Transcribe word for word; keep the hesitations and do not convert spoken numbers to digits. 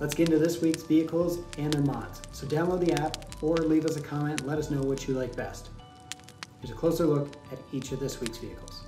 Let's get into this week's vehicles and their mods. So download the app or leave us a comment and let us know what you like best. Here's a closer look at each of this week's vehicles.